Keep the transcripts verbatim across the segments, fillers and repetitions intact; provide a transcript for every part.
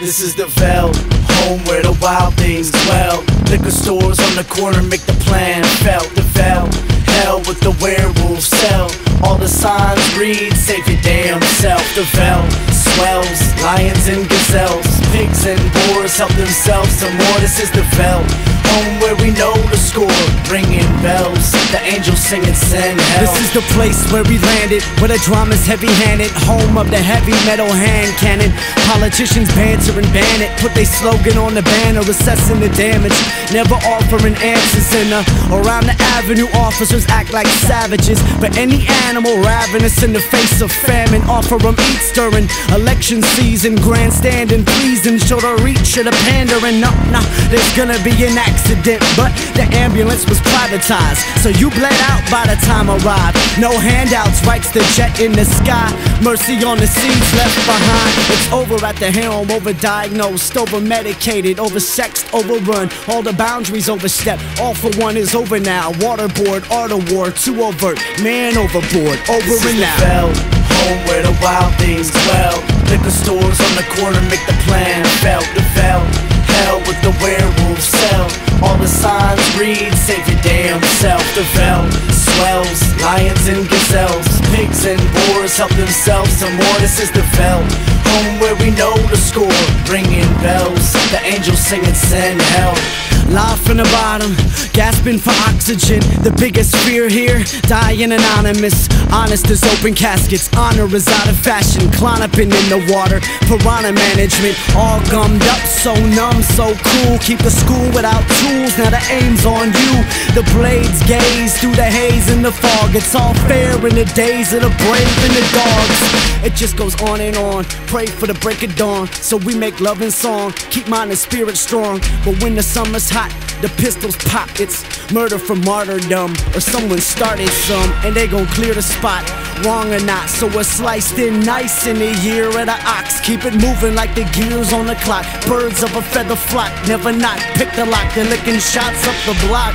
This is the Veldt, home where the wild things dwell. Liquor stores on the corner make the plan felt. The Veldt, hell with the werewolf cell. All the signs read, save your damn self. The Veldt swells, lions and gazelles, pigs and boars help themselves some more. This is the Veldt, home where we know the score. Ringing bells, the angels singing send hell. This is the place where we landed, where the drama's heavy-handed, home of the heavy metal hand cannon. Politicians banter and ban it, put their slogan on the banner, assessing the damage, never offering answers. In the, around the avenue, officers act like savages, but any animal ravenous in the face of famine, offer them eats during election season. Grandstanding, pleasing, show the reach of the pandering. Nah, nah, there's gonna be an accident, but the ambulance was privatized, so you bled out by the time arrived. No handouts, rights to jet in the sky, mercy on the seeds left behind. It's over at the helm, overdiagnosed, over-medicated, over-sexed, overrun. All the boundaries overstepped, all for one is over now. Waterboard, art of war, too overt, man overboard, over this and out. This is the Veldt, home where the wild things dwell. Liquor stores on the corner make the plan felt. The Veldt, hell with the werewolf cell. All the signs read, save your damn self. The Veldt swells, lions and gazelles, pigs and boars help themselves some more. This is the Veldt, home where we know the score. Ringing bells, the angels singing send hell. Live from the bottom, gasping for oxygen. The biggest fear here, dying anonymous. Honest as open caskets, honor is out of fashion. Clonopin in the water, piranha management. All gummed up, so numb, so cool. Keep the school without tools, now the aim's on you. The blades gaze through the haze and the fog. It's all fair in the days of the brave and the dogs. It just goes on and on, pray for the break of dawn. So we make love and song, keep mind and spirit strong. But when the summer's hot, the pistols pop, it's murder for martyrdom, or someone started some, and they gon' clear the spot, wrong or not. So we're sliced in nice in the year of the ox. Keep it moving like the gears on the clock. Birds of a feather flock, never not. Pick the lock, they're licking shots up the block.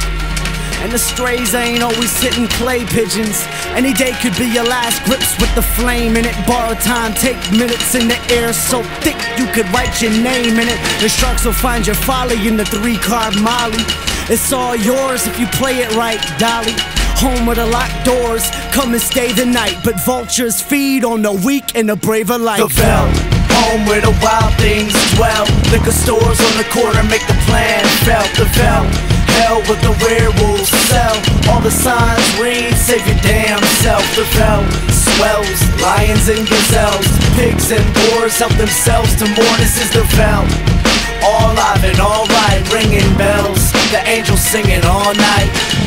And the strays ain't always hitting clay pigeons. Any day could be your last grips with the flame in it. Borrow time, take minutes in the air so thick you could write your name in it. The sharks will find your folly in the three-card molly. It's all yours if you play it right, dolly. Home with the locked doors, come and stay the night. But vultures feed on the weak and the braver life. The Veldt, home where the wild things dwell. Liquor stores on the corner make the plan felt. The Veldt, hell with the werewolf cell. All the signs read, save your damn self. The Veldt swells, lions and gazelles, pigs and boars help themselves to more. This is the Veldt, all live and all right. Ringing bells, the angels singing all night.